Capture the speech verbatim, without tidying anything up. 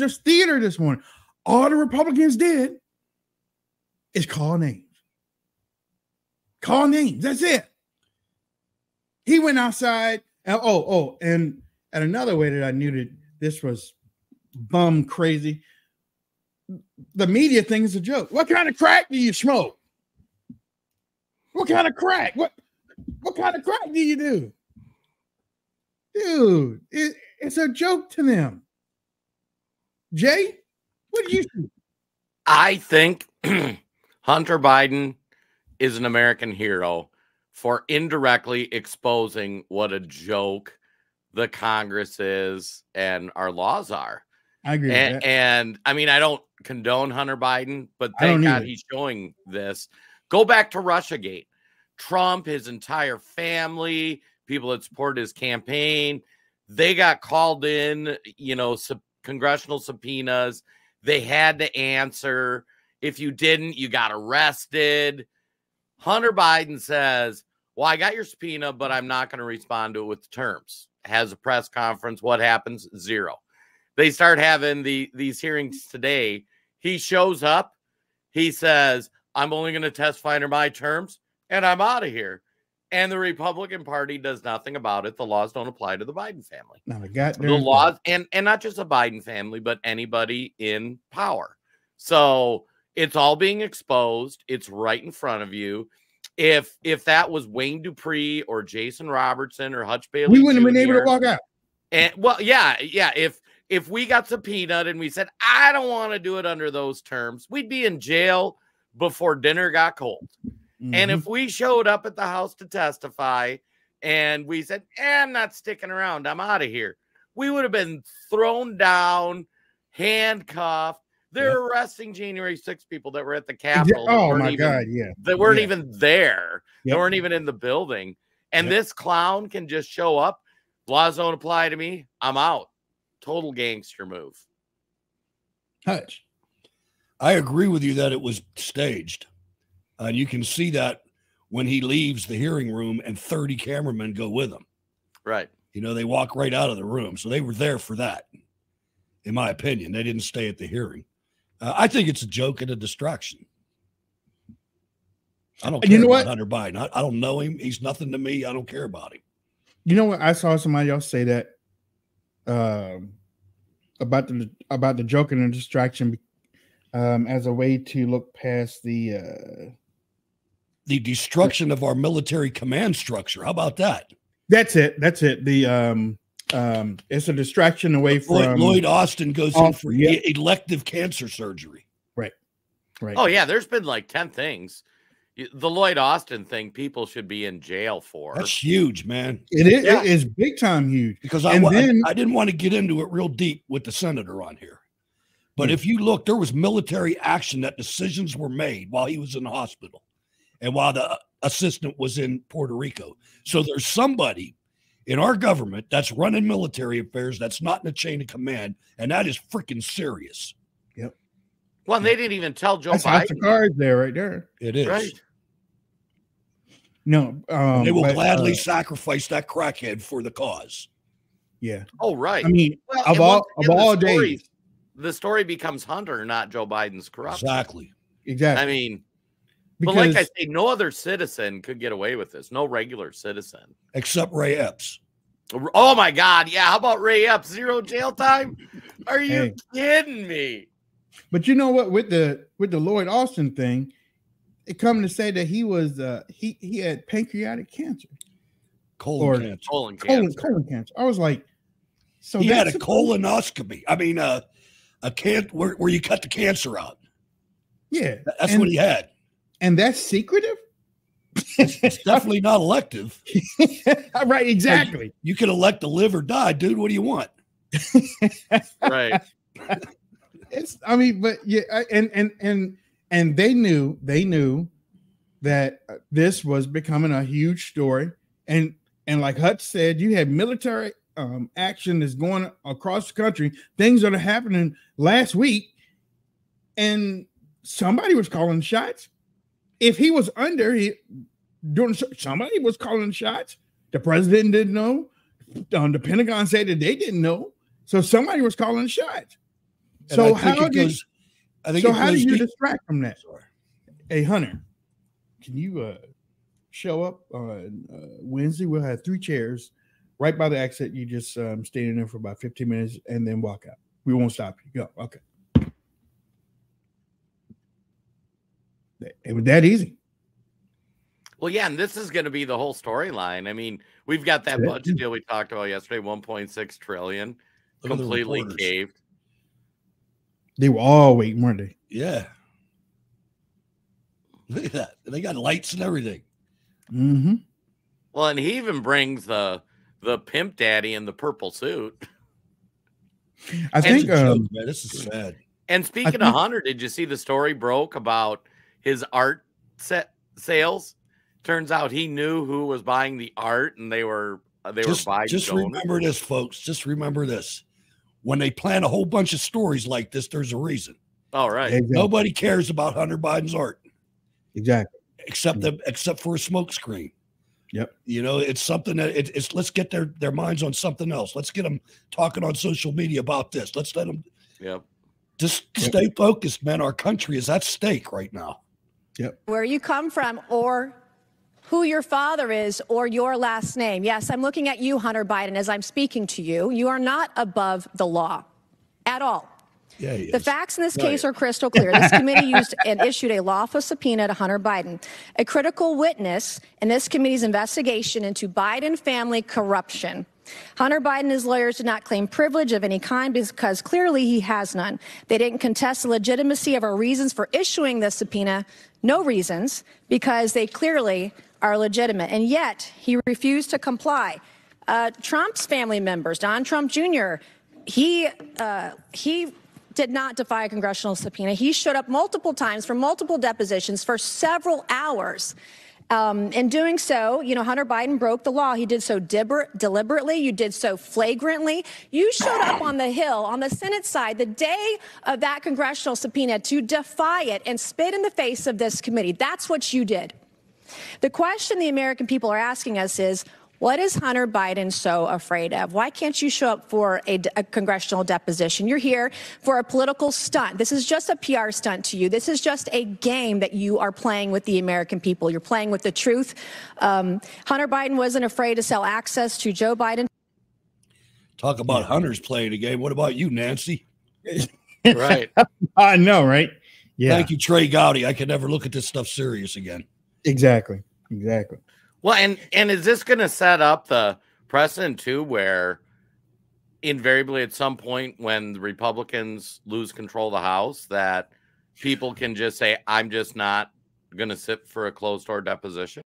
was just theater this morning. All the Republicans did is call names. Call names. That's it. He went outside. And, oh, oh, and, and another way that I knew that this was bum crazy, the media thing is a joke. What kind of crack do you smoke? What kind of crack? What what kind of crack do you do? Dude, it, it's a joke to them. Jay, what do you think? I think Hunter Biden is an American hero for indirectly exposing what a joke the Congress is and our laws are. I agree. And, with that. and I mean, I don't condone Hunter Biden, but thank God either. He's showing this. Go back to Russiagate. Trump, his entire family, people that supported his campaign, they got called in, you know, sub congressional subpoenas. They had to answer. If you didn't, you got arrested. Hunter Biden says, well, I got your subpoena, but I'm not going to respond to it with the terms. Has a press conference. What happens? Zero. They start having the these hearings today. He shows up. He says, I'm only going to testify under my terms, and I'm out of here. And the Republican Party does nothing about it. The laws don't apply to the Biden family. No, the laws, and, and not just the Biden family, but anybody in power. So it's all being exposed. It's right in front of you. If if that was Wayne Dupree or Jason Robertson or Hutch Bailey, we wouldn't have been able to walk out. And well, yeah, yeah. If if we got subpoenaed and we said, I don't want to do it under those terms, we'd be in jail before dinner got cold. Mm-hmm. And if we showed up at the house to testify and we said, eh, I'm not sticking around, I'm out of here, we would have been thrown down, handcuffed. They're yeah. arresting January sixth people that were at the Capitol. Oh, my even, God, yeah. They weren't yeah. even there. Yep. They weren't even in the building. And yep. this clown can just show up. Laws don't apply to me. I'm out. Total gangster move. Hutch. I agree with you that it was staged. And uh, you can see that when he leaves the hearing room and thirty cameramen go with him. Right. You know, they walk right out of the room. So they were there for that, in my opinion. They didn't stay at the hearing. Uh, I think it's a joke and a distraction. I don't care you know about what? Hunter Biden. I, I don't know him. He's nothing to me. I don't care about him. You know what? I saw somebody else say that um, about the about the joke and the distraction um, as a way to look past the... Uh, the destruction of our military command structure. How about that? That's it. That's it. The... Um, Um, it's a distraction away from Lloyd, Lloyd Austin goes Austin, in for yeah. elective cancer surgery. Right. Right. Oh yeah. There's been like ten things. The Lloyd Austin thing, people should be in jail for. That's huge, man. It is, yeah. it is big time huge. Because I, then, I, I didn't want to get into it real deep with the senator on here. But hmm. if you look, there was military action that decisions were made while he was in the hospital and while the assistant was in Puerto Rico. So there's somebody in our government that's running military affairs, that's not in the chain of command, and that is freaking serious. Yep. Well, they didn't even tell Joe that's Biden. That's the card there, right there. It is. Right. No. Um, they will but, gladly uh, sacrifice that crackhead for the cause. Yeah. Oh, right. I mean, well, of all, of all the story, days. The story becomes Hunter, not Joe Biden's corruption. Exactly. Exactly. I mean... Because, but like I say, no other citizen could get away with this. No regular citizen. Except Ray Epps. Oh, my God. Yeah, how about Ray Epps? Zero jail time? Are you hey. kidding me? But you know what? With the with the Lloyd Austin thing, it come to say that he was uh, he, he had pancreatic cancer. Colon or, cancer. Colon cancer. Colon, colon cancer. I was like, so he had a colonoscopy. I mean, uh, a can where, where you cut the cancer out. Yeah. That's and, what he had. And that's secretive? It's definitely not elective. Right, exactly. You can elect to live or die, dude. What do you want? Right. It's I mean, but yeah, and and and and they knew, they knew that this was becoming a huge story. And and like Hutch said, you had military um action that's going across the country, things that are happening last week, and somebody was calling shots. If he was under, he doing somebody was calling shots. The president didn't know. Um, the Pentagon said that they didn't know. So somebody was calling shots. And so I think how it goes, do I think so? How do you deep. distract from that? Sorry. Hey, Hunter, can you uh, show up on uh, Wednesday? We'll have three chairs right by the exit. You just um, stay in there for about fifteen minutes and then walk out. We won't stop you. Go. Okay. It was that easy. Well, yeah, and this is going to be the whole storyline. I mean, we've got that budget deal we talked about yesterday, one point six trillion dollars, completely caved. They were all waiting, weren't they? Yeah. Look at that. They got lights and everything. Mm-hmm. Well, and he even brings the the pimp daddy in the purple suit. I think um, man, this is sad. And speaking of Hunter, did you see the story broke about his art set sales? Turns out he knew who was buying the art, and they were they just, were buying. Just donors. Remember this, folks. Just remember this. When they plan a whole bunch of stories like this, there's a reason. All right. Exactly. Nobody cares about Hunter Biden's art. Exactly. Except the except for a smokescreen. Yep. You know, it's something that it, it's. Let's get their their minds on something else. Let's get them talking on social media about this. Let's let them. Yep. Just stay yep. focused, man. Our country is at stake right now. Yep. Where you come from, or who your father is, or your last name. Yes, I'm looking at you, Hunter Biden, as I'm speaking to you. You are not above the law at all. Yeah, he is. The facts in this case are crystal clear. This committee used and issued a lawful subpoena to Hunter Biden, a critical witness in this committee's investigation into Biden family corruption. Hunter Biden and his lawyers did not claim privilege of any kind because clearly he has none. They didn't contest the legitimacy of our reasons for issuing the subpoena. No reasons, because they clearly are legitimate. And yet he refused to comply. Uh, Trump's family members, Donald Trump Junior, he uh, he did not defy a congressional subpoena. He showed up multiple times for multiple depositions for several hours. Um, in doing so, you know, Hunter Biden broke the law. He did so deliberately. You did so flagrantly. You showed up on the Hill, on the Senate side, the day of that congressional subpoena to defy it and spit in the face of this committee. That's what you did. The question the American people are asking us is, what is Hunter Biden so afraid of? Why can't you show up for a, a congressional deposition? You're here for a political stunt. This is just a P R stunt to you. This is just a game that you are playing with the American people. You're playing with the truth. Um, Hunter Biden wasn't afraid to sell access to Joe Biden. Talk about Hunter's playing a game. What about you, Nancy? Right. I know, right? Yeah. Thank you, Trey Gowdy. I can never look at this stuff serious again. Exactly. Exactly. Well, and, and is this going to set up the precedent, too, where invariably at some point when the Republicans lose control of the House, that people can just say, I'm just not going to sit for a closed-door deposition?